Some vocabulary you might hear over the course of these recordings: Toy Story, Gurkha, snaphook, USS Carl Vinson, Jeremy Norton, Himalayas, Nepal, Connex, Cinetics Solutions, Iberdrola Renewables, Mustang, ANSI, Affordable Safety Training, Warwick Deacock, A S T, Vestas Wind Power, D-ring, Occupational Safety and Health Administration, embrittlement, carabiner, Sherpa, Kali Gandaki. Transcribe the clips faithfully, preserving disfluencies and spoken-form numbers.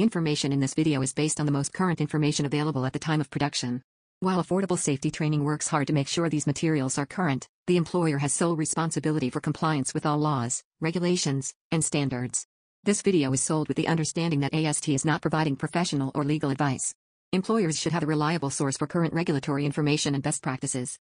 The information in this video is based on the most current information available at the time of production. While Affordable Safety Training works hard to make sure these materials are current, the employer has sole responsibility for compliance with all laws, regulations, and standards. This video is sold with the understanding that A S T is not providing professional or legal advice. Employers should have a reliable source for current regulatory information and best practices.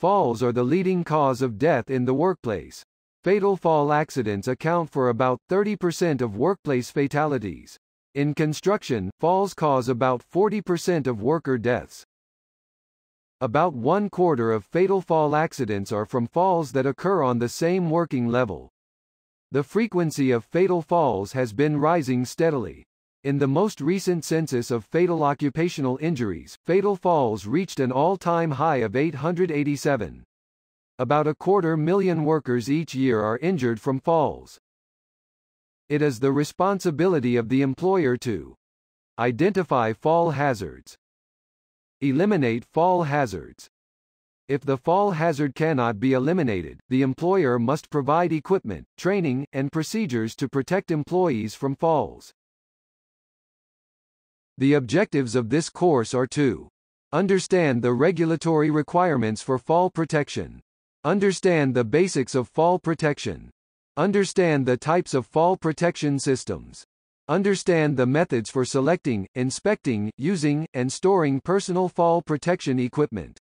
Falls are the leading cause of death in the workplace. Fatal fall accidents account for about thirty percent of workplace fatalities. In construction, falls cause about forty percent of worker deaths. About one quarter of fatal fall accidents are from falls that occur on the same working level. The frequency of fatal falls has been rising steadily. In the most recent census of fatal occupational injuries, fatal falls reached an all-time high of eight hundred eighty-seven. About a quarter million workers each year are injured from falls. It is the responsibility of the employer to identify fall hazards, eliminate fall hazards. If the fall hazard cannot be eliminated, the employer must provide equipment, training, and procedures to protect employees from falls. The objectives of this course are to understand the regulatory requirements for fall protection, understand the basics of fall protection, understand the types of fall protection systems, understand the methods for selecting, inspecting, using, and storing personal fall protection equipment.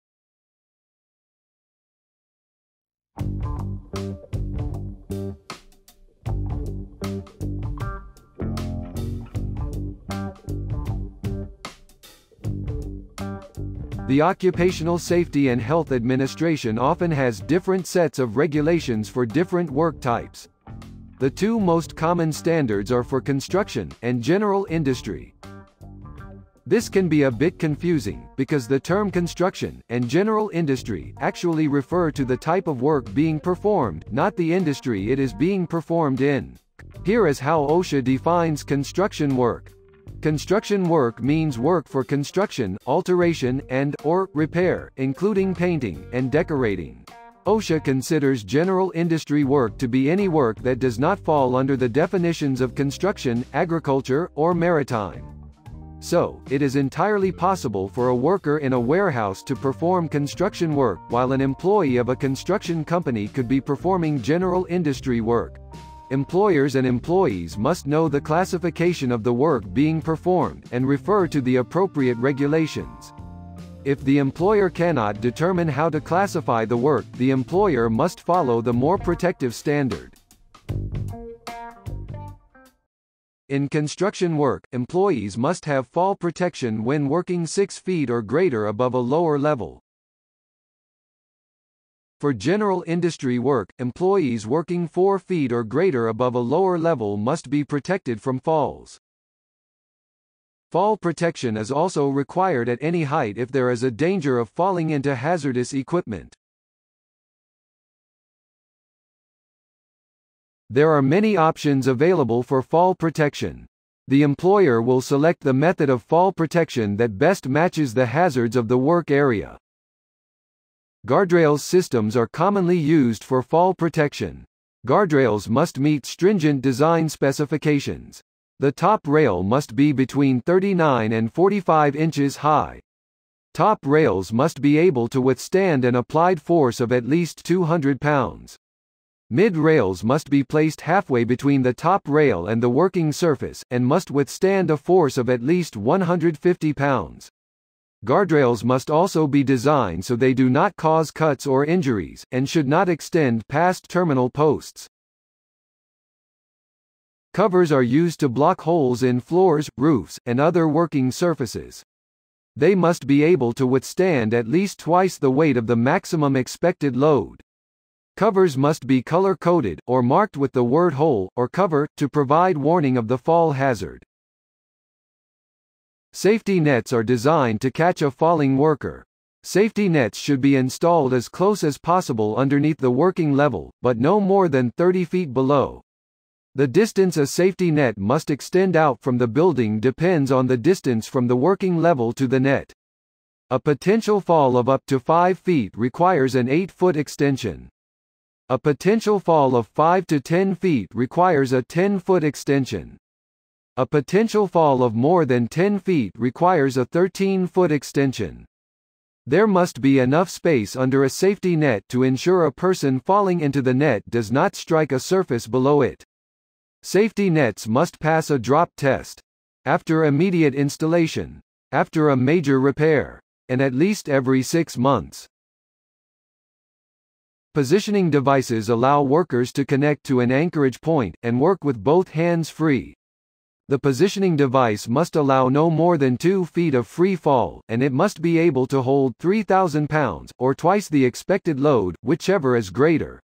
The Occupational Safety and Health Administration often has different sets of regulations for different work types. The two most common standards are for construction and general industry. This can be a bit confusing, because the term construction and general industry actually refer to the type of work being performed, not the industry it is being performed in. Here is how OSHA defines construction work. Construction work means work for construction, alteration, and/or repair, including painting and decorating. OSHA considers general industry work to be any work that does not fall under the definitions of construction, agriculture, or maritime. So, it is entirely possible for a worker in a warehouse to perform construction work, while an employee of a construction company could be performing general industry work. Employers and employees must know the classification of the work being performed and refer to the appropriate regulations. If the employer cannot determine how to classify the work, the employer must follow the more protective standard. In construction work, employees must have fall protection when working six feet or greater above a lower level. For general industry work, employees working four feet or greater above a lower level must be protected from falls. Fall protection is also required at any height if there is a danger of falling into hazardous equipment. There are many options available for fall protection. The employer will select the method of fall protection that best matches the hazards of the work area. Guardrails systems are commonly used for fall protection. Guardrails must meet stringent design specifications. The top rail must be between thirty-nine and forty-five inches high. Top rails must be able to withstand an applied force of at least two hundred pounds. Mid rails must be placed halfway between the top rail and the working surface, and must withstand a force of at least one hundred fifty pounds. Guardrails must also be designed so they do not cause cuts or injuries, and should not extend past terminal posts. Covers are used to block holes in floors, roofs, and other working surfaces. They must be able to withstand at least twice the weight of the maximum expected load. Covers must be color-coded, or marked with the word hole, or cover, to provide warning of the fall hazard. Safety nets are designed to catch a falling worker. Safety nets should be installed as close as possible underneath the working level, but no more than thirty feet below. The distance a safety net must extend out from the building depends on the distance from the working level to the net. A potential fall of up to five feet requires an eight foot extension. A potential fall of five to ten feet requires a ten foot extension. A potential fall of more than ten feet requires a thirteen foot extension. There must be enough space under a safety net to ensure a person falling into the net does not strike a surface below it. Safety nets must pass a drop test. After immediate installation. After a major repair. And at least every six months. Positioning devices allow workers to connect to an anchorage point, and work with both hands free. The positioning device must allow no more than two feet of free fall, and it must be able to hold three thousand pounds, or twice the expected load, whichever is greater.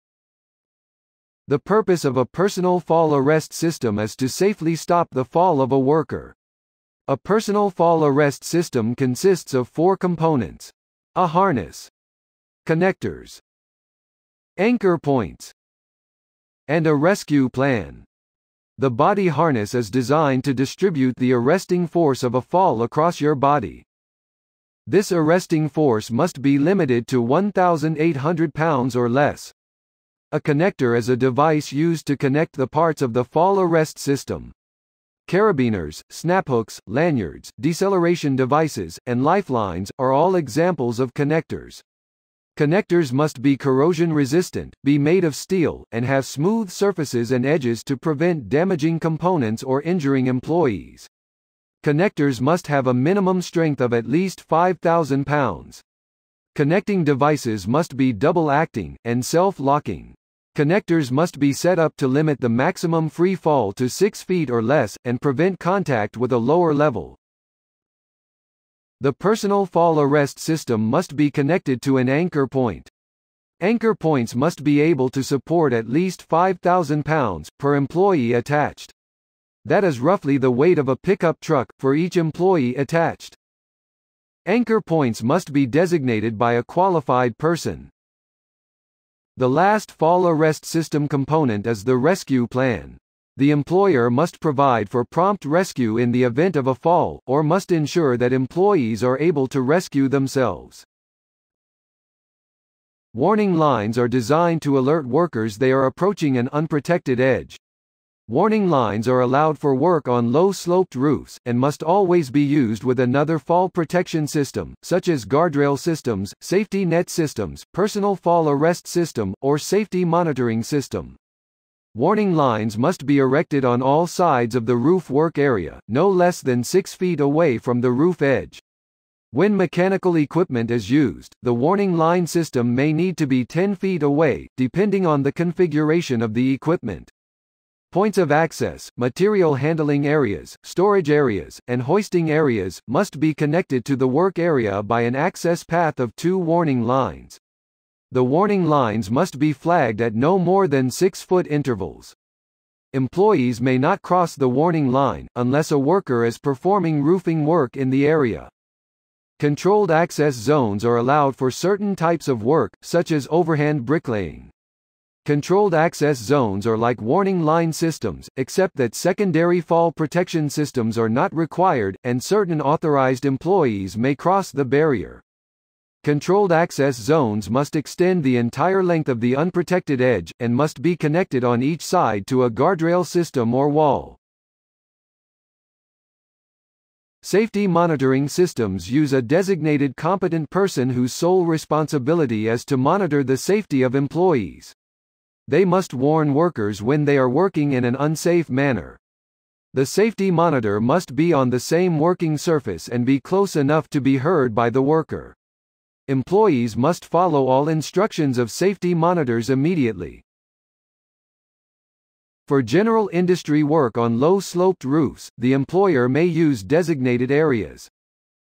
The purpose of a personal fall arrest system is to safely stop the fall of a worker. A personal fall arrest system consists of four components: a harness, connectors, anchor points, and a rescue plan. The body harness is designed to distribute the arresting force of a fall across your body. This arresting force must be limited to one thousand eight hundred pounds or less. A connector is a device used to connect the parts of the fall arrest system. Carabiners, snaphooks, lanyards, deceleration devices, and lifelines are all examples of connectors. Connectors must be corrosion-resistant, be made of steel, and have smooth surfaces and edges to prevent damaging components or injuring employees. Connectors must have a minimum strength of at least five thousand pounds. Connecting devices must be double-acting, and self-locking. Connectors must be set up to limit the maximum free fall to six feet or less, and prevent contact with a lower level. The personal fall arrest system must be connected to an anchor point. Anchor points must be able to support at least five thousand pounds, per employee attached. That is roughly the weight of a pickup truck, for each employee attached. Anchor points must be designated by a qualified person. The last fall arrest system component is the rescue plan. The employer must provide for prompt rescue in the event of a fall, or must ensure that employees are able to rescue themselves. Warning lines are designed to alert workers they are approaching an unprotected edge. Warning lines are allowed for work on low-sloped roofs, and must always be used with another fall protection system, such as guardrail systems, safety net systems, personal fall arrest system, or safety monitoring system. Warning lines must be erected on all sides of the roof work area, no less than six feet away from the roof edge. When mechanical equipment is used, the warning line system may need to be ten feet away, depending on the configuration of the equipment. Points of access, material handling areas, storage areas, and hoisting areas, must be connected to the work area by an access path of two warning lines. The warning lines must be flagged at no more than six foot intervals. Employees may not cross the warning line, unless a worker is performing roofing work in the area. Controlled access zones are allowed for certain types of work, such as overhand bricklaying. Controlled access zones are like warning line systems, except that secondary fall protection systems are not required, and certain authorized employees may cross the barrier. Controlled access zones must extend the entire length of the unprotected edge, and must be connected on each side to a guardrail system or wall. Safety monitoring systems use a designated competent person whose sole responsibility is to monitor the safety of employees. They must warn workers when they are working in an unsafe manner. The safety monitor must be on the same working surface and be close enough to be heard by the worker. Employees must follow all instructions of safety monitors immediately. For general industry work on low-sloped roofs, the employer may use designated areas.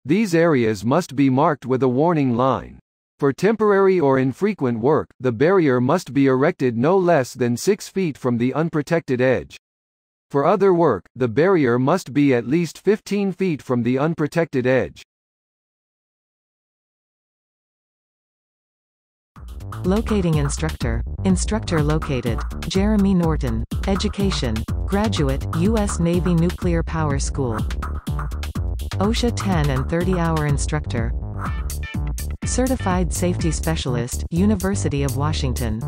These areas must be marked with a warning line. For temporary or infrequent work, the barrier must be erected no less than six feet from the unprotected edge. For other work, the barrier must be at least fifteen feet from the unprotected edge. Locating instructor. Instructor located. Jeremy Norton. Education. Graduate, U S Navy Nuclear Power School. OSHA ten and thirty hour instructor. Certified Safety Specialist, University of Washington.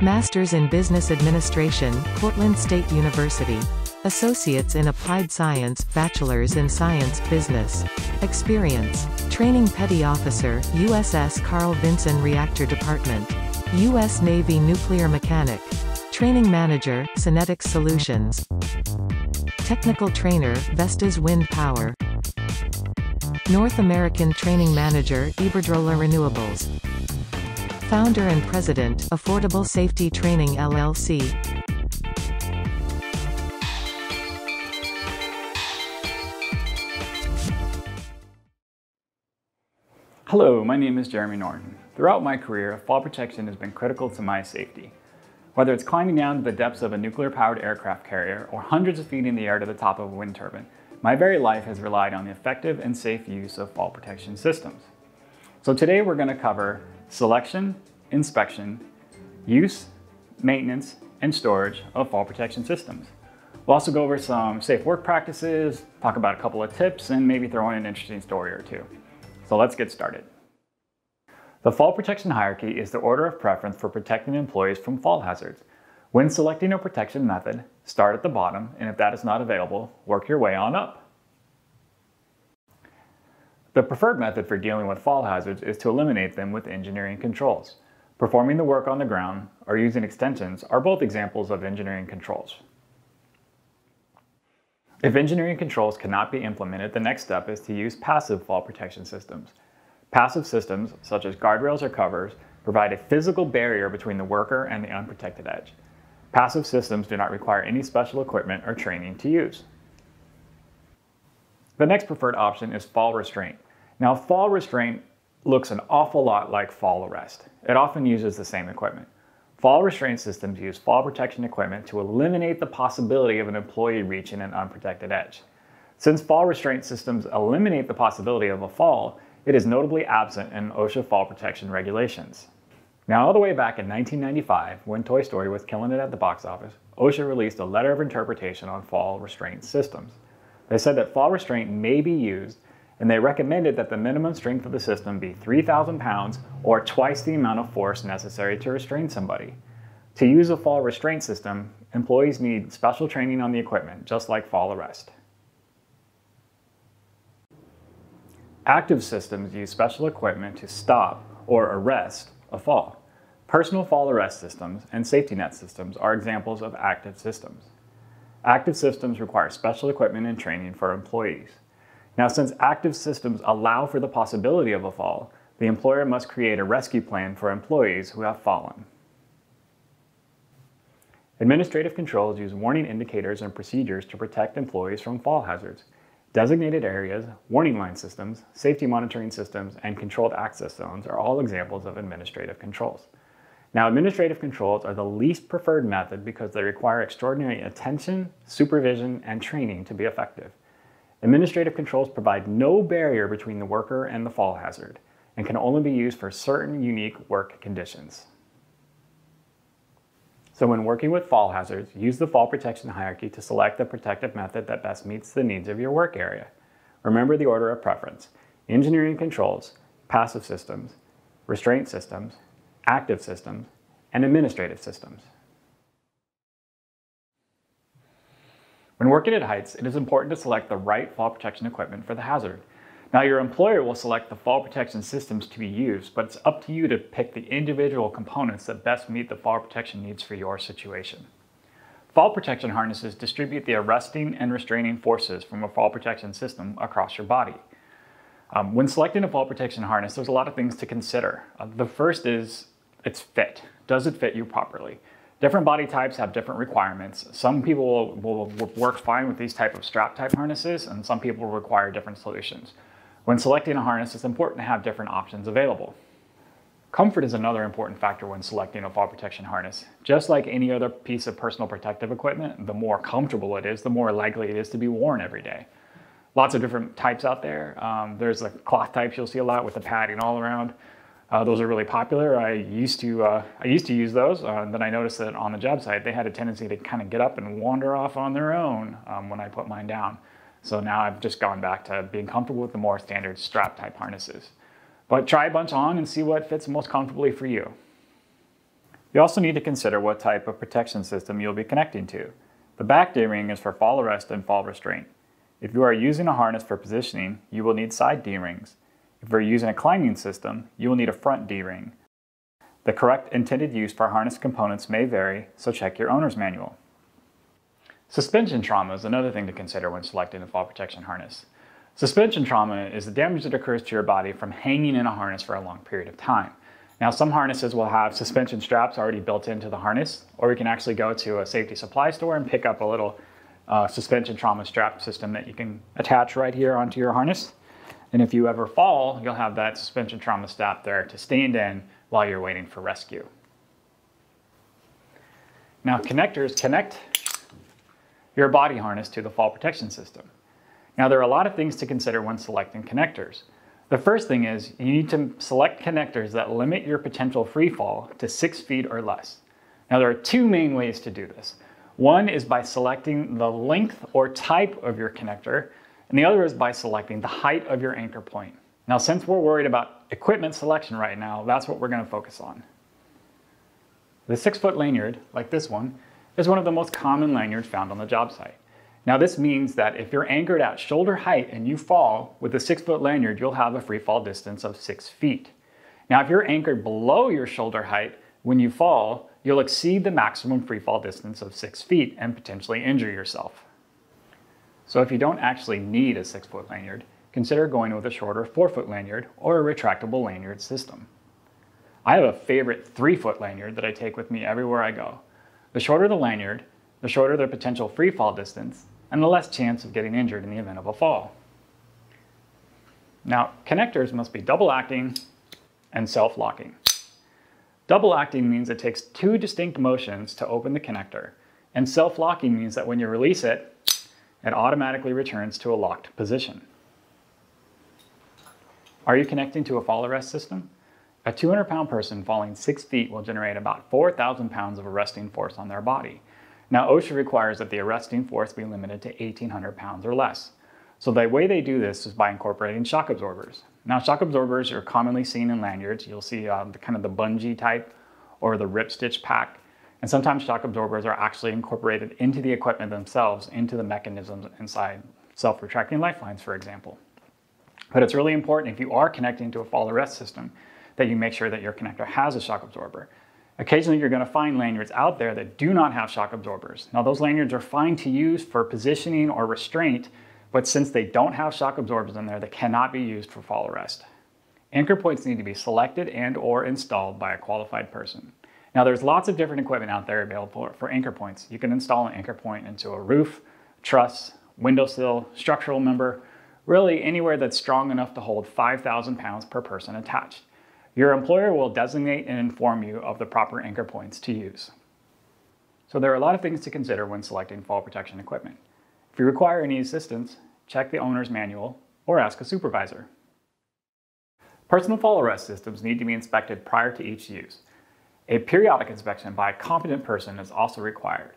Masters in Business Administration, Portland State University. Associates in Applied Science, Bachelors in Science, Business. Experience. Training Petty Officer, U S S Carl Vinson Reactor Department. U S Navy Nuclear Mechanic. Training Manager, Cinetics Solutions. Technical Trainer, Vestas Wind Power. North American Training Manager, Iberdrola Renewables. Founder and President, Affordable Safety Training L L C. Hello, my name is Jeremy Norton. Throughout my career, fall protection has been critical to my safety. Whether it's climbing down to the depths of a nuclear-powered aircraft carrier or hundreds of feet in the air to the top of a wind turbine, my very life has relied on the effective and safe use of fall protection systems. So today we're going to cover selection, inspection, use, maintenance, and storage of fall protection systems. We'll also go over some safe work practices, talk about a couple of tips, and maybe throw in an interesting story or two. So let's get started. The fall protection hierarchy is the order of preference for protecting employees from fall hazards. When selecting a protection method, start at the bottom, and if that is not available, work your way on up. The preferred method for dealing with fall hazards is to eliminate them with engineering controls. Performing the work on the ground or using extensions are both examples of engineering controls. If engineering controls cannot be implemented, the next step is to use passive fall protection systems. Passive systems, such as guardrails or covers, provide a physical barrier between the worker and the unprotected edge. Passive systems do not require any special equipment or training to use. The next preferred option is fall restraint. Now, fall restraint looks an awful lot like fall arrest. It often uses the same equipment. Fall restraint systems use fall protection equipment to eliminate the possibility of an employee reaching an unprotected edge. Since fall restraint systems eliminate the possibility of a fall, it is notably absent in OSHA fall protection regulations. Now, all the way back in nineteen ninety-five, when Toy Story was killing it at the box office, OSHA released a letter of interpretation on fall restraint systems. They said that fall restraint may be used, and they recommended that the minimum strength of the system be three thousand pounds, or twice the amount of force necessary to restrain somebody. To use a fall restraint system, employees need special training on the equipment, just like fall arrest. Active systems use special equipment to stop or arrest a fall. Personal fall arrest systems and safety net systems are examples of active systems. Active systems require special equipment and training for employees. Now, since active systems allow for the possibility of a fall, the employer must create a rescue plan for employees who have fallen. Administrative controls use warning indicators and procedures to protect employees from fall hazards. Designated areas, warning line systems, safety monitoring systems, and controlled access zones are all examples of administrative controls. Now, administrative controls are the least preferred method because they require extraordinary attention, supervision, and training to be effective. Administrative controls provide no barrier between the worker and the fall hazard, and can only be used for certain unique work conditions. So when working with fall hazards, use the fall protection hierarchy to select the protective method that best meets the needs of your work area. Remember the order of preference: engineering controls, passive systems, restraint systems, active systems, and administrative systems. When working at heights, it is important to select the right fall protection equipment for the hazard. Now, your employer will select the fall protection systems to be used, but it's up to you to pick the individual components that best meet the fall protection needs for your situation. Fall protection harnesses distribute the arresting and restraining forces from a fall protection system across your body. Um, when selecting a fall protection harness, there's a lot of things to consider. Uh, the first is its fit. Does it fit you properly? Different body types have different requirements. Some people will, will work fine with these type of strap type harnesses, and some people require different solutions. When selecting a harness, it's important to have different options available. Comfort is another important factor when selecting a fall protection harness. Just like any other piece of personal protective equipment, the more comfortable it is, the more likely it is to be worn every day. Lots of different types out there. Um, there's the cloth types you'll see a lot with the padding all around. Uh, those are really popular. I used to uh, I used to use those, uh, and then I noticed that on the job site they had a tendency to kind of get up and wander off on their own um, when I put mine down. So now I've just gone back to being comfortable with the more standard strap type harnesses. But try a bunch on and see what fits most comfortably for you. You also need to consider what type of protection system you'll be connecting to. The back D-ring is for fall arrest and fall restraint. If you are using a harness for positioning, you will need side D-rings. If you're using a climbing system, you will need a front D-ring. The correct intended use for harness components may vary, so check your owner's manual. Suspension trauma is another thing to consider when selecting a fall protection harness. Suspension trauma is the damage that occurs to your body from hanging in a harness for a long period of time. Now, some harnesses will have suspension straps already built into the harness, or you can actually go to a safety supply store and pick up a little uh, suspension trauma strap system that you can attach right here onto your harness. And if you ever fall, you'll have that suspension trauma strap there to stand in while you're waiting for rescue. Now, connectors connect your body harness to the fall protection system. Now, there are a lot of things to consider when selecting connectors. The first thing is you need to select connectors that limit your potential free fall to six feet or less. Now, there are two main ways to do this. One is by selecting the length or type of your connector, and the other is by selecting the height of your anchor point. Now, since we're worried about equipment selection right now, that's what we're going to focus on. The six-foot lanyard, like this one, is one of the most common lanyards found on the job site. Now, this means that if you're anchored at shoulder height and you fall with a six-foot lanyard, you'll have a free fall distance of six feet. Now, if you're anchored below your shoulder height, when you fall, you'll exceed the maximum free fall distance of six feet and potentially injure yourself. So if you don't actually need a six-foot lanyard, consider going with a shorter four-foot lanyard or a retractable lanyard system. I have a favorite three-foot lanyard that I take with me everywhere I go. The shorter the lanyard, the shorter the potential free fall distance, and the less chance of getting injured in the event of a fall. Now, connectors must be double-acting and self-locking. Double-acting means it takes two distinct motions to open the connector, and self-locking means that when you release it, it automatically returns to a locked position. Are you connecting to a fall arrest system? A two hundred pound person falling six feet will generate about four thousand pounds of arresting force on their body. Now, OSHA requires that the arresting force be limited to eighteen hundred pounds or less. So the way they do this is by incorporating shock absorbers. Now, shock absorbers are commonly seen in lanyards. You'll see uh, the, kind of the bungee type or the rip stitch pack. And sometimes shock absorbers are actually incorporated into the equipment themselves, into the mechanisms inside self-retracting lifelines, for example. But it's really important, if you are connecting to a fall arrest system, that you make sure that your connector has a shock absorber. Occasionally, you're going to find lanyards out there that do not have shock absorbers. Now, those lanyards are fine to use for positioning or restraint, but since they don't have shock absorbers in there, they cannot be used for fall arrest. Anchor points need to be selected and or installed by a qualified person. Now, there's lots of different equipment out there available for anchor points. You can install an anchor point into a roof, truss, windowsill, structural member, really anywhere that's strong enough to hold five thousand pounds per person attached. Your employer will designate and inform you of the proper anchor points to use. So there are a lot of things to consider when selecting fall protection equipment. If you require any assistance, check the owner's manual or ask a supervisor. Personal fall arrest systems need to be inspected prior to each use. A periodic inspection by a competent person is also required.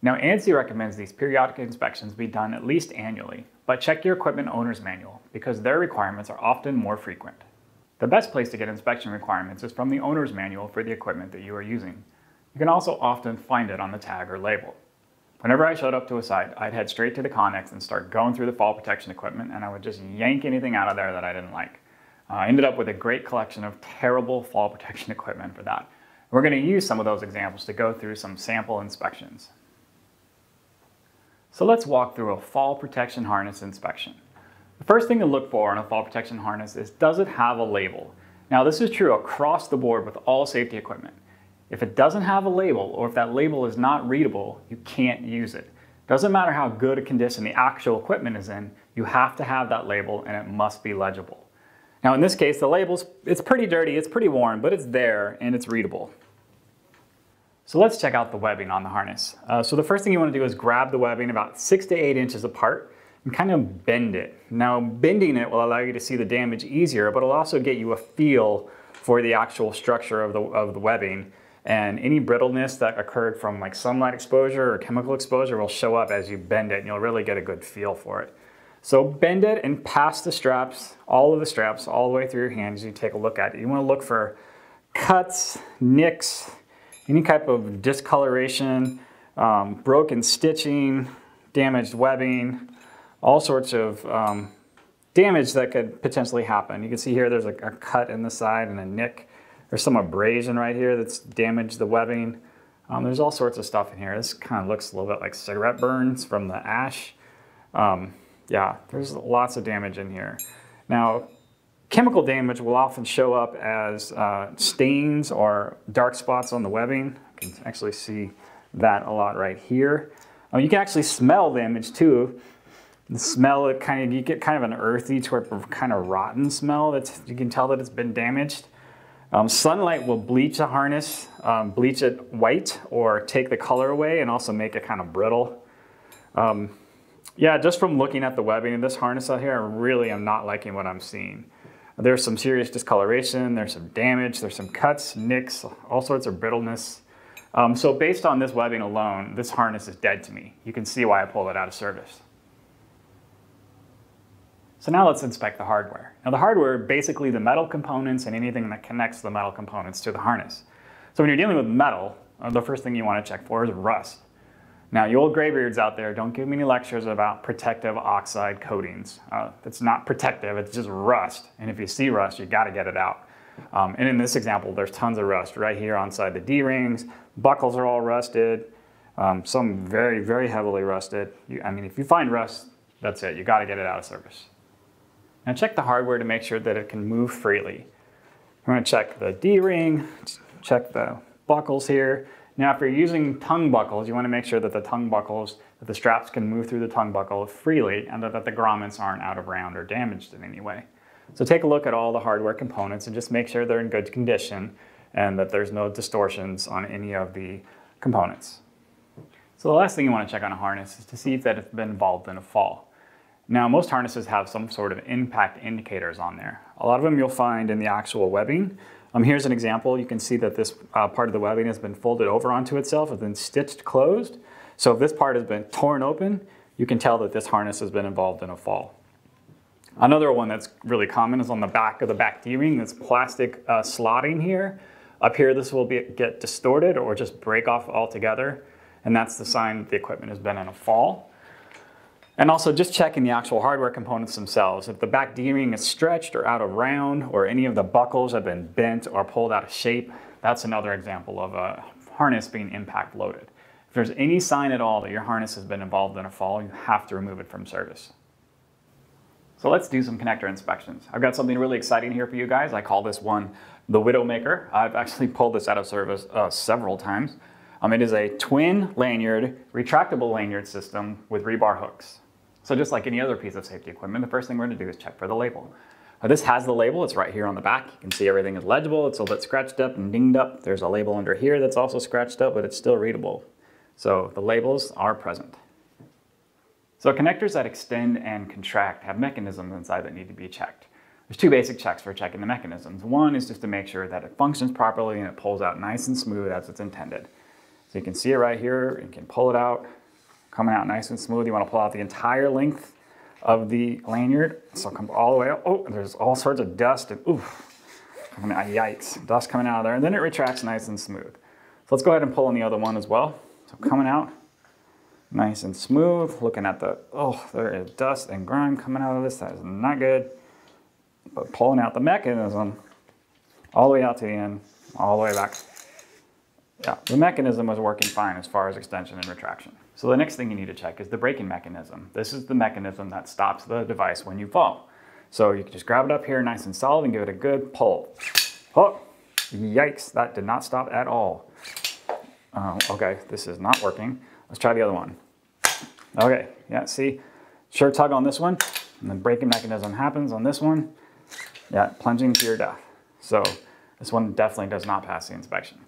Now, ANSI recommends these periodic inspections be done at least annually, but check your equipment owner's manual because their requirements are often more frequent. The best place to get inspection requirements is from the owner's manual for the equipment that you are using. You can also often find it on the tag or label. Whenever I showed up to a site, I'd head straight to the Connex and start going through the fall protection equipment, and I would just yank anything out of there that I didn't like. I uh, ended up with a great collection of terrible fall protection equipment for that. We're going to use some of those examples to go through some sample inspections. So let's walk through a fall protection harness inspection. The first thing to look for on a fall protection harness is, does it have a label? Now, this is true across the board with all safety equipment. If it doesn't have a label, or if that label is not readable, you can't use it. Doesn't matter how good a condition the actual equipment is in, you have to have that label and it must be legible. Now in this case, the label's, it's pretty dirty, it's pretty worn, but it's there and it's readable. So let's check out the webbing on the harness. Uh, so the first thing you want to do is grab the webbing about six to eight inches apart and kind of bend it. Now bending it will allow you to see the damage easier, but it'll also get you a feel for the actual structure of the, of the webbing, and any brittleness that occurred from like sunlight exposure or chemical exposure will show up as you bend it, and you'll really get a good feel for it. So bend it and pass the straps, all of the straps, all the way through your hands as you take a look at it. You want to look for cuts, nicks, any type of discoloration, um, broken stitching, damaged webbing, all sorts of um, damage that could potentially happen. You can see here there's a, a cut in the side and a nick. There's some abrasion right here that's damaged the webbing. Um, there's all sorts of stuff in here. This kind of looks a little bit like cigarette burns from the ash. Um, yeah, there's lots of damage in here. Now, chemical damage will often show up as uh, stains or dark spots on the webbing. You can actually see that a lot right here. Oh, you can actually smell damage too. The smell, it kind of, you get kind of an earthy type of kind of rotten smell. That's, you can tell that it's been damaged. Um, sunlight will bleach the harness, um, bleach it white or take the color away, and also make it kind of brittle. Um, yeah, just from looking at the webbing of this harness out here, I really am not liking what I'm seeing. There's some serious discoloration, there's some damage, there's some cuts, nicks, all sorts of brittleness. Um, so based on this webbing alone, this harness is dead to me. You can see why I pulled it out of service. So now let's inspect the hardware. Now the hardware, basically the metal components and anything that connects the metal components to the harness. So when you're dealing with metal, the first thing you want to check for is rust. Now you old graybeards out there, don't give me any lectures about protective oxide coatings. Uh, it's not protective, it's just rust. And if you see rust, you got to get it out. Um, and in this example, there's tons of rust right here inside the D-rings. Buckles are all rusted, um, some very, very heavily rusted. You, I mean, if you find rust, that's it. You got to get it out of service. Now check the hardware to make sure that it can move freely. We're going to check the D-ring, check the buckles here. Now if you're using tongue buckles, you want to make sure that the tongue buckles, that the straps can move through the tongue buckle freely, and that the grommets aren't out of round or damaged in any way. So take a look at all the hardware components and just make sure they're in good condition and that there's no distortions on any of the components. So the last thing you want to check on a harness is to see if that it's been involved in a fall. Now, most harnesses have some sort of impact indicators on there. A lot of them you'll find in the actual webbing. Um, here's an example. You can see that this uh, part of the webbing has been folded over onto itself and then stitched closed. So if this part has been torn open, you can tell that this harness has been involved in a fall. Another one that's really common is on the back of the back D-ring, this plastic uh, slotting here. Up here, this will be, get distorted or just break off altogether. And that's the sign that the equipment has been in a fall. And also just checking the actual hardware components themselves. If the back D-ring is stretched or out of round, or any of the buckles have been bent or pulled out of shape, that's another example of a harness being impact loaded. If there's any sign at all that your harness has been involved in a fall, you have to remove it from service. So let's do some connector inspections. I've got something really exciting here for you guys. I call this one the Widowmaker. I've actually pulled this out of service uh, several times. Um, it is a twin lanyard, retractable lanyard system with rebar hooks. So just like any other piece of safety equipment, the first thing we're going to do is check for the label. Now, this has the label. It's right here on the back. You can see everything is legible. It's a little bit scratched up and dinged up. There's a label under here that's also scratched up, but it's still readable. So the labels are present. So connectors that extend and contract have mechanisms inside that need to be checked. There's two basic checks for checking the mechanisms. One is just to make sure that it functions properly and it pulls out nice and smooth as it's intended. So you can see it right here. You can pull it out. Coming out nice and smooth. You want to pull out the entire length of the lanyard. So come all the way up. Oh, there's all sorts of dust and oof, coming out, yikes, dust coming out of there. And then it retracts nice and smooth. So let's go ahead and pull on the other one as well. So coming out nice and smooth. Looking at the, oh, there is dust and grime coming out of this. That is not good. But pulling out the mechanism all the way out to the end, all the way back. Yeah, the mechanism was working fine as far as extension and retraction. So the next thing you need to check is the braking mechanism. This is the mechanism that stops the device when you fall. So you can just grab it up here nice and solid and give it a good pull. Oh, yikes, that did not stop at all. Um, okay, this is not working. Let's try the other one. Okay, yeah, see, sure tug on this one, and the braking mechanism happens on this one. Yeah, plunging to your death. So this one definitely does not pass the inspection.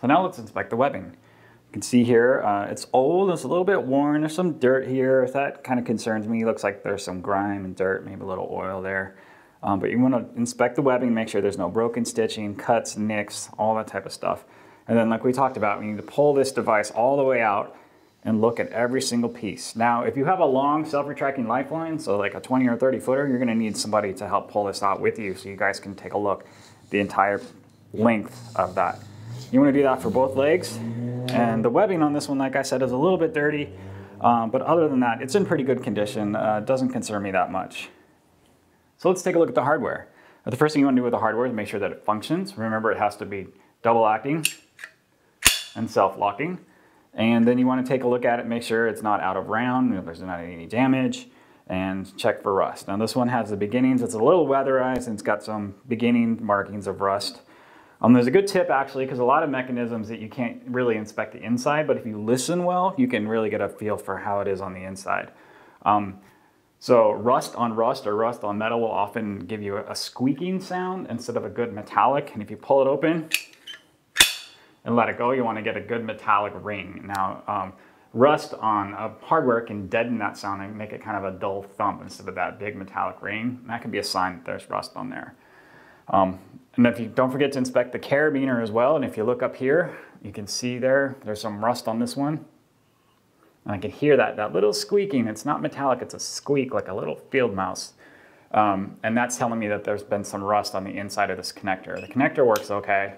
So now let's inspect the webbing. You can see here, uh, it's old, it's a little bit worn, there's some dirt here. If that kind of concerns me, it looks like there's some grime and dirt, maybe a little oil there. Um, but you want to inspect the webbing, make sure there's no broken stitching, cuts, nicks, all that type of stuff. And then like we talked about, we need to pull this device all the way out and look at every single piece. Now, if you have a long self-retracting lifeline, so like a twenty or thirty footer, you're gonna need somebody to help pull this out with you so you guys can take a look at the entire length of that. You wanna do that for both legs. And the webbing on this one, like I said, is a little bit dirty, um, but other than that, it's in pretty good condition. Uh, doesn't concern me that much. So let's take a look at the hardware. Now, the first thing you wanna do with the hardware is make sure that it functions. Remember, it has to be double acting and self-locking. And then you want to take a look at it, make sure it's not out of round, there's not any damage, and check for rust. Now this one has the beginnings, it's a little weatherized, and it's got some beginning markings of rust. Um, there's a good tip actually, because a lot of mechanisms that you can't really inspect the inside, but if you listen well, you can really get a feel for how it is on the inside. Um, so rust on rust or rust on metal will often give you a squeaking sound instead of a good metallic, and if you pull it open, and let it go, you want to get a good metallic ring. Now, um, rust on a hardware can deaden that sound and make it kind of a dull thump instead of that big metallic ring. And that can be a sign that there's rust on there. Um, and if you don't forget to inspect the carabiner as well. And if you look up here, you can see there, there's some rust on this one. And I can hear that, that little squeaking. It's not metallic, it's a squeak like a little field mouse. Um, and that's telling me that there's been some rust on the inside of this connector. The connector works okay.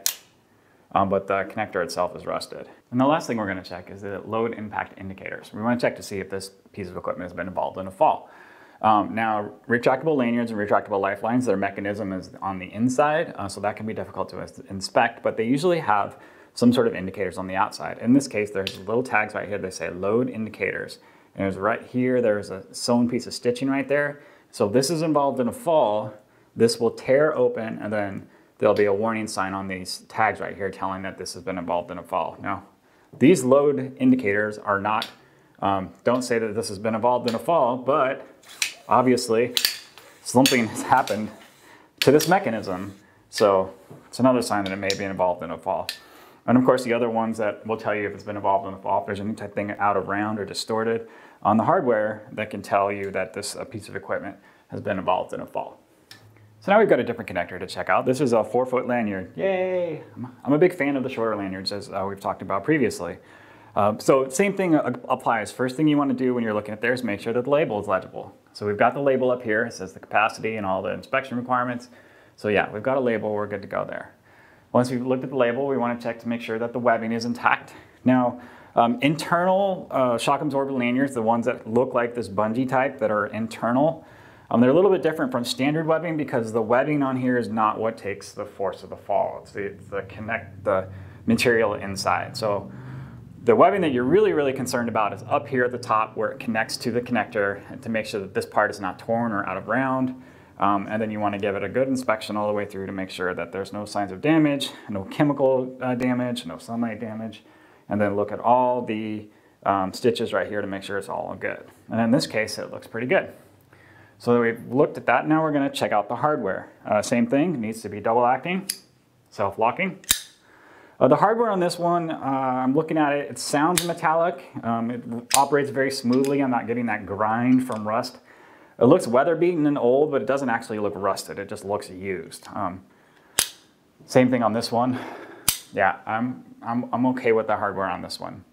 Um, but the connector itself is rusted. And the last thing we're gonna check is the load impact indicators. We wanna check to see if this piece of equipment has been involved in a fall. Um, now, retractable lanyards and retractable lifelines, their mechanism is on the inside, uh, so that can be difficult to inspect, but they usually have some sort of indicators on the outside. In this case, there's little tags right here that say load indicators. And there's right here, there's a sewn piece of stitching right there. So if this is involved in a fall, this will tear open and then there'll be a warning sign on these tags right here telling that this has been involved in a fall. Now, these load indicators are not, um, don't say that this has been involved in a fall, but obviously something has happened to this mechanism. So it's another sign that it may be involved in a fall. And of course, the other ones that will tell you if it's been involved in a fall, if there's any type thing out of round or distorted on the hardware that can tell you that this a piece of equipment has been involved in a fall. So now we've got a different connector to check out. This is a four foot lanyard. Yay! I'm a big fan of the shorter lanyards as uh, we've talked about previously. Uh, so same thing applies. First thing you want to do when you're looking at there is make sure that the label is legible. So we've got the label up here. It says the capacity and all the inspection requirements. So yeah, we've got a label. We're good to go there. Once we've looked at the label, we want to check to make sure that the webbing is intact. Now, um, internal uh, shock absorber lanyards, the ones that look like this bungee type that are internal, Um, they're a little bit different from standard webbing because the webbing on here is not what takes the force of the fall. It's the, the connect the material inside. So the webbing that you're really, really concerned about is up here at the top where it connects to the connector and to make sure that this part is not torn or out of round. Um, and then you want to give it a good inspection all the way through to make sure that there's no signs of damage, no chemical uh, damage, no sunlight damage. And then look at all the um, stitches right here to make sure it's all good. And in this case, it looks pretty good. So we've looked at that, now we're gonna check out the hardware. Uh, same thing, it needs to be double acting, self-locking. Uh, the hardware on this one, uh, I'm looking at it, it sounds metallic, um, it operates very smoothly, I'm not getting that grind from rust. It looks weather beaten and old, but it doesn't actually look rusted, it just looks used. Um, same thing on this one. Yeah, I'm, I'm, I'm okay with the hardware on this one.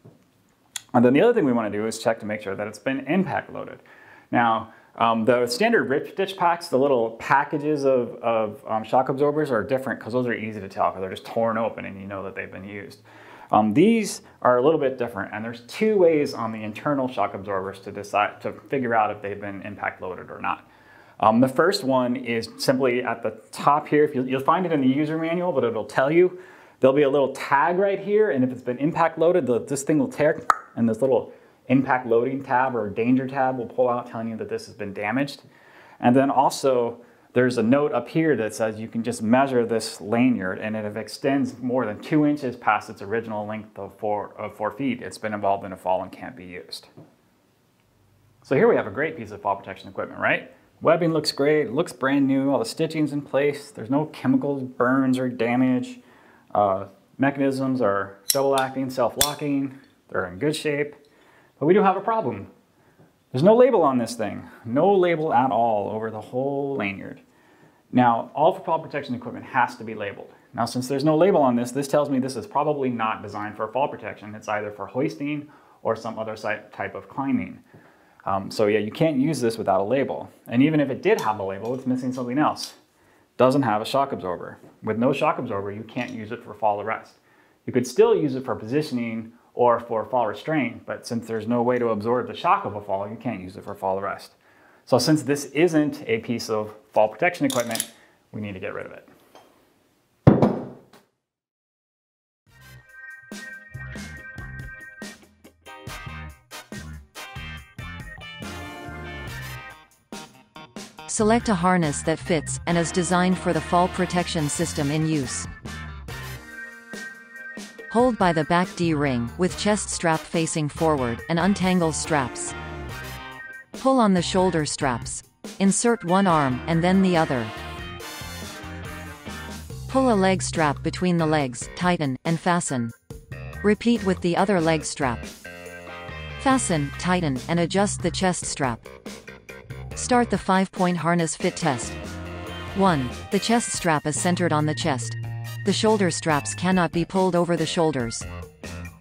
And then the other thing we wanna do is check to make sure that it's been impact loaded. Now, Um, the standard rip stitch packs, the little packages of, of um, shock absorbers are different because those are easy to tell because they're just torn open and you know that they've been used. Um, these are a little bit different and there's two ways on the internal shock absorbers to decide to figure out if they've been impact loaded or not. Um, the first one is simply at the top here. If you, you'll find it in the user manual, but it'll tell you. There'll be a little tag right here and if it's been impact loaded, the, this thing will tear and this little impact loading tab or danger tab will pull out telling you that this has been damaged. And then also there's a note up here that says you can just measure this lanyard and if it extends more than two inches past its original length of four, of four feet, it's been involved in a fall and can't be used. So here we have a great piece of fall protection equipment, right? Webbing looks great, it looks brand new, all the stitching's in place, there's no chemical burns or damage. Uh, mechanisms are double-acting, self-locking, they're in good shape, but we do have a problem. There's no label on this thing, no label at all over the whole lanyard. Now, all fall protection equipment has to be labeled. Now, since there's no label on this, this tells me this is probably not designed for fall protection. It's either for hoisting or some other type of climbing. Um, so yeah, you can't use this without a label. And even if it did have a label, it's missing something else. Doesn't have a shock absorber. With no shock absorber, you can't use it for fall arrest. You could still use it for positioning or for fall restraint, but since there's no way to absorb the shock of a fall, you can't use it for fall arrest. So since this isn't a piece of fall protection equipment, we need to get rid of it. Select a harness that fits and is designed for the fall protection system in use. Hold by the back D-ring, with chest strap facing forward, and untangle straps. Pull on the shoulder straps. Insert one arm, and then the other. Pull a leg strap between the legs, tighten, and fasten. Repeat with the other leg strap. Fasten, tighten, and adjust the chest strap. Start the five-point harness fit test. one. The chest strap is centered on the chest. The shoulder straps cannot be pulled over the shoulders.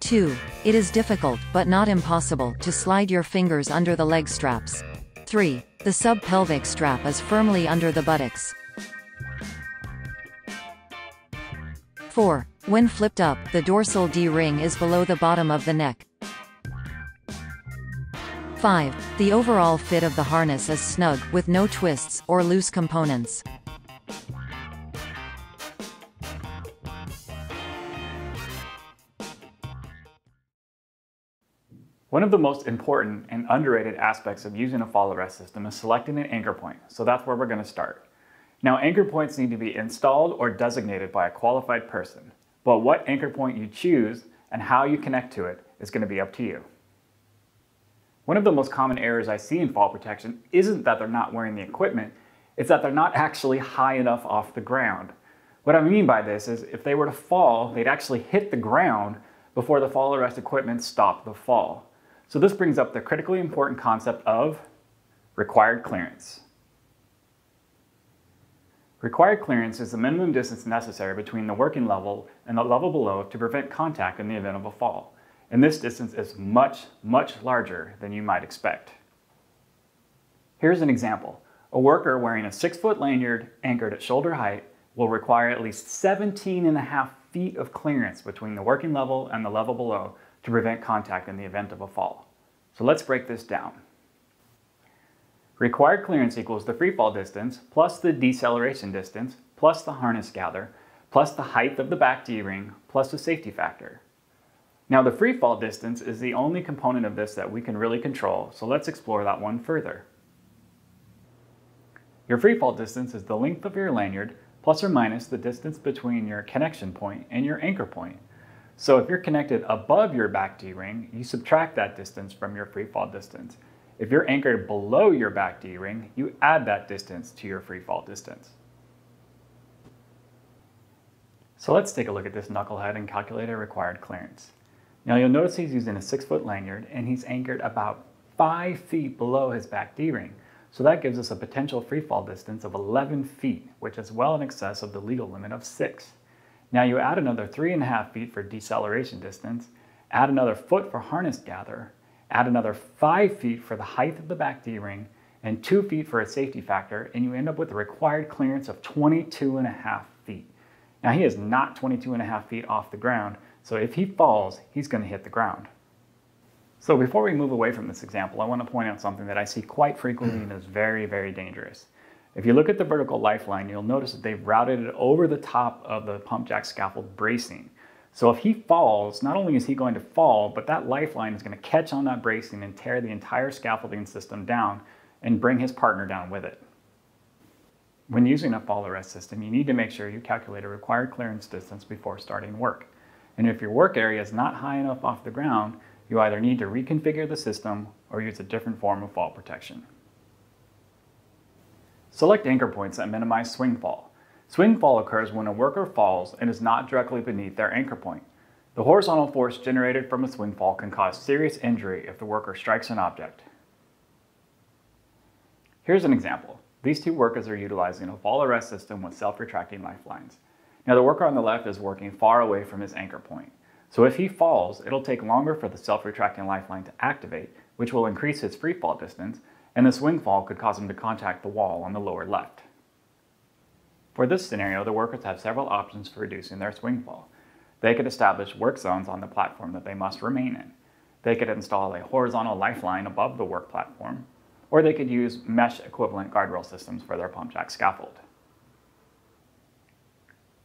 two. It is difficult, but not impossible, to slide your fingers under the leg straps. three. The sub-pelvic strap is firmly under the buttocks. four. When flipped up, the dorsal D-ring is below the bottom of the neck. five. The overall fit of the harness is snug, with no twists or loose components. One of the most important and underrated aspects of using a fall arrest system is selecting an anchor point, so that's where we're going to start. Now, anchor points need to be installed or designated by a qualified person, but what anchor point you choose and how you connect to it is going to be up to you. One of the most common errors I see in fall protection isn't that they're not wearing the equipment, it's that they're not actually high enough off the ground. What I mean by this is if they were to fall, they'd actually hit the ground before the fall arrest equipment stopped the fall. So this brings up the critically important concept of required clearance. Required clearance is the minimum distance necessary between the working level and the level below to prevent contact in the event of a fall. And this distance is much, much larger than you might expect. Here's an example. A worker wearing a six-foot lanyard anchored at shoulder height will require at least seventeen and a half feet of clearance between the working level and the level below to prevent contact in the event of a fall. So let's break this down. Required clearance equals the free fall distance plus the deceleration distance plus the harness gather plus the height of the back D-ring plus the safety factor. Now, the free fall distance is the only component of this that we can really control, so let's explore that one further. Your free fall distance is the length of your lanyard plus or minus the distance between your connection point and your anchor point. So if you're connected above your back D-ring, you subtract that distance from your free fall distance. If you're anchored below your back D-ring, you add that distance to your free fall distance. So let's take a look at this knucklehead and calculate a required clearance. Now you'll notice he's using a six-foot lanyard and he's anchored about five feet below his back D-ring. So that gives us a potential free fall distance of eleven feet, which is well in excess of the legal limit of six. Now you add another three and a half feet for deceleration distance, add another foot for harness gather, add another five feet for the height of the back D-ring, and two feet for a safety factor, and you end up with a required clearance of twenty-two and a half feet. Now he is not twenty-two and a half feet off the ground, so if he falls, he's going to hit the ground. So before we move away from this example, I want to point out something that I see quite frequently and is very, very dangerous. If you look at the vertical lifeline, you'll notice that they've routed it over the top of the pump jack scaffold bracing. So if he falls, not only is he going to fall, but that lifeline is going to catch on that bracing and tear the entire scaffolding system down and bring his partner down with it. When using a fall arrest system, you need to make sure you calculate a required clearance distance before starting work. And if your work area is not high enough off the ground, you either need to reconfigure the system or use a different form of fall protection. Select anchor points that minimize swing fall. Swing fall occurs when a worker falls and is not directly beneath their anchor point. The horizontal force generated from a swing fall can cause serious injury if the worker strikes an object. Here's an example. These two workers are utilizing a fall arrest system with self-retracting lifelines. Now the worker on the left is working far away from his anchor point. So if he falls, it'll take longer for the self-retracting lifeline to activate, which will increase his free fall distance, and the swing fall could cause him to contact the wall on the lower left. For this scenario, the workers have several options for reducing their swing fall. They could establish work zones on the platform that they must remain in. They could install a horizontal lifeline above the work platform, or they could use mesh-equivalent guardrail systems for their pump jack scaffold.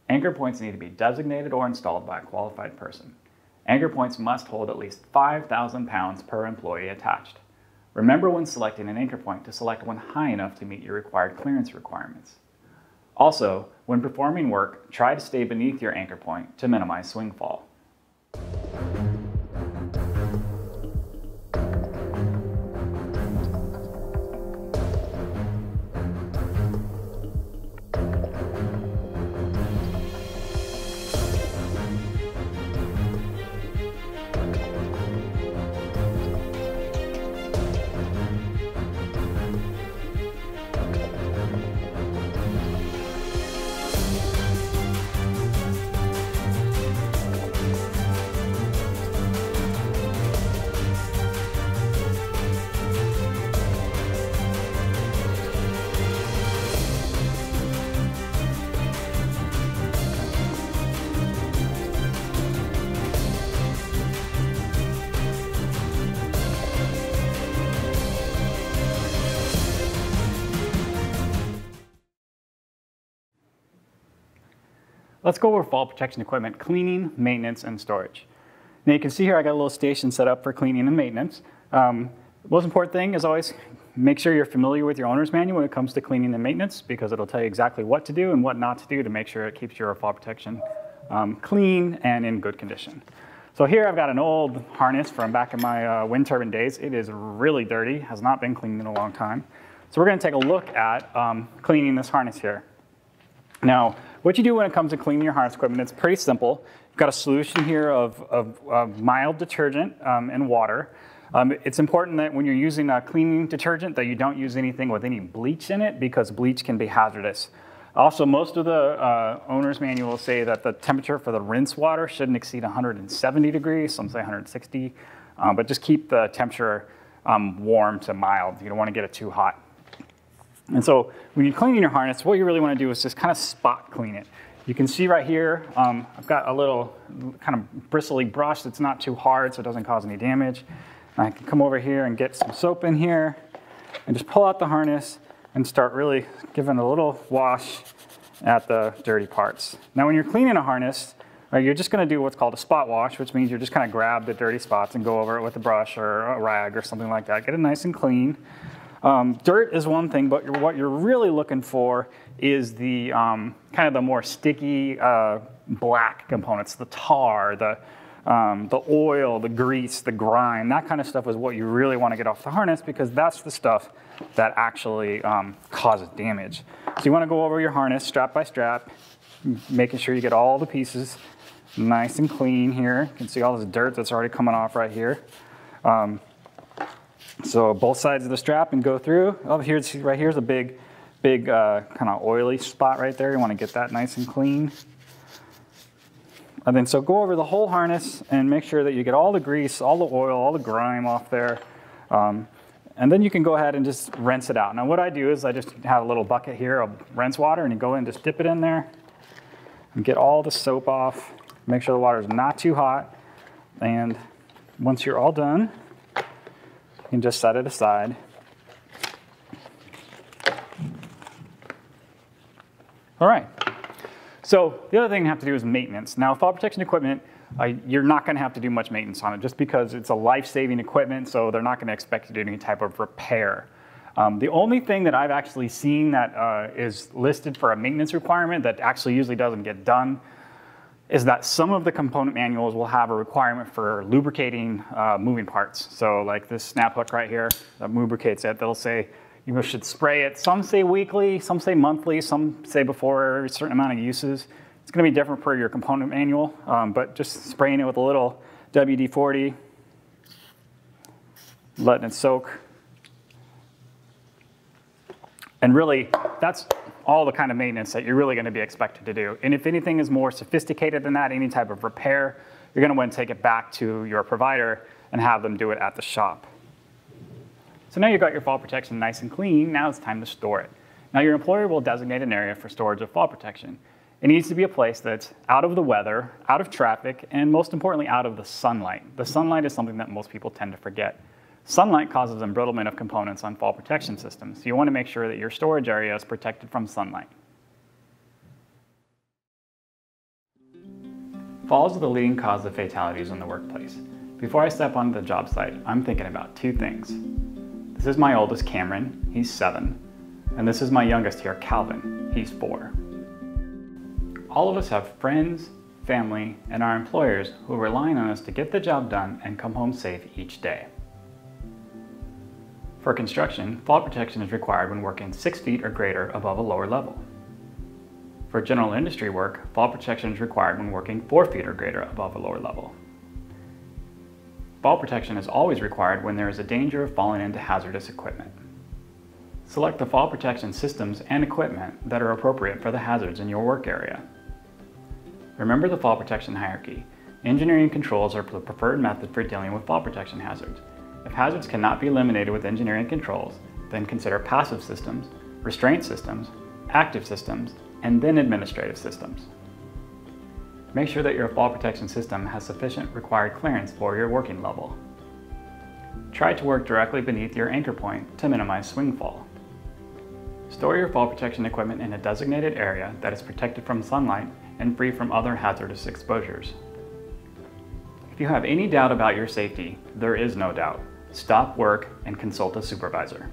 Anchor points need to be designated or installed by a qualified person. Anchor points must hold at least five thousand pounds per employee attached. Remember when selecting an anchor point to select one high enough to meet your required clearance requirements. Also, when performing work, try to stay beneath your anchor point to minimize swing fall. Let's go over fall protection equipment cleaning, maintenance, and storage. Now you can see here I got a little station set up for cleaning and maintenance. Um, the most important thing is always make sure you're familiar with your owner's manual when it comes to cleaning and maintenance, because it'll tell you exactly what to do and what not to do to make sure it keeps your fall protection um, clean and in good condition. So here I've got an old harness from back in my uh, wind turbine days. It is really dirty, has not been cleaned in a long time. So we're gonna take a look at um, cleaning this harness here. Now, what you do when it comes to cleaning your harness equipment, it's pretty simple. You've got a solution here of, of, of mild detergent um, and water. Um, it's important that when you're using a cleaning detergent that you don't use anything with any bleach in it, because bleach can be hazardous. Also, most of the uh, owner's manuals say that the temperature for the rinse water shouldn't exceed one hundred seventy degrees, some say one hundred sixty, um, but just keep the temperature um, warm to mild. You don't want to get it too hot. And so when you're cleaning your harness, what you really want to do is just kind of spot clean it. You can see right here, um, I've got a little kind of bristly brush that's not too hard, so it doesn't cause any damage. And I can come over here and get some soap in here and just pull out the harness and start really giving a little wash at the dirty parts. Now when you're cleaning a harness, right, you're just going to do what's called a spot wash, which means you're just kind of grab the dirty spots and go over it with a brush or a rag or something like that. Get it nice and clean. Um, dirt is one thing, but you're, what you're really looking for is the um, kind of the more sticky uh, black components, the tar, the, um, the oil, the grease, the grime. That kind of stuff is what you really want to get off the harness, because that's the stuff that actually um, causes damage. So you want to go over your harness strap by strap, making sure you get all the pieces nice and clean here. You can see all this dirt that's already coming off right here. Um, So both sides of the strap and go through. Oh, here's, right here's a big, big uh, kind of oily spot right there. You want to get that nice and clean. And then so go over the whole harness and make sure that you get all the grease, all the oil, all the grime off there. Um, and then you can go ahead and just rinse it out. Now what I do is I just have a little bucket here of rinse water, and you go in and just dip it in there and get all the soap off. Make sure the water is not too hot. And once you're all done, you can just set it aside. All right. So the other thing you have to do is maintenance. Now, fall protection equipment, uh, you're not going to have to do much maintenance on it, just because it's a life-saving equipment, so they're not going to expect you to do any type of repair. Um, the only thing that I've actually seen that uh, is listed for a maintenance requirement that actually usually doesn't get done is that some of the component manuals will have a requirement for lubricating uh, moving parts. So like this snap hook right here that lubricates it, they'll say You should spray it. Some say weekly, some say monthly, some say before a certain amount of uses. It's going to be different per your component manual, um, but just spraying it with a little W D forty, letting it soak. And really, that's all the kind of maintenance that you're really going to be expected to do. And if anything is more sophisticated than that, any type of repair, you're going to want to take it back to your provider and have them do it at the shop. So now you've got your fall protection nice and clean. Now it's time to store it. Now your employer will designate an area for storage of fall protection. It needs to be a place that's out of the weather, out of traffic, and most importantly, out of the sunlight. The sunlight is something that most people tend to forget. Sunlight causes embrittlement of components on fall protection systems, so you want to make sure that your storage area is protected from sunlight. Falls are the leading cause of fatalities in the workplace. Before I step onto the job site, I'm thinking about two things. This is my oldest, Cameron, he's seven, and this is my youngest here, Calvin, he's four. All of us have friends, family, and our employers who are relying on us to get the job done and come home safe each day. For construction, fall protection is required when working six feet or greater above a lower level. For general industry work, fall protection is required when working four feet or greater above a lower level. Fall protection is always required when there is a danger of falling into hazardous equipment. Select the fall protection systems and equipment that are appropriate for the hazards in your work area. Remember the fall protection hierarchy. Engineering controls are the preferred method for dealing with fall protection hazards. If hazards cannot be eliminated with engineering controls, then consider passive systems, restraint systems, active systems, and then administrative systems. Make sure that your fall protection system has sufficient required clearance for your working level. Try to work directly beneath your anchor point to minimize swing fall. Store your fall protection equipment in a designated area that is protected from sunlight and free from other hazardous exposures. If you have any doubt about your safety, there is no doubt. Stop work and consult a supervisor.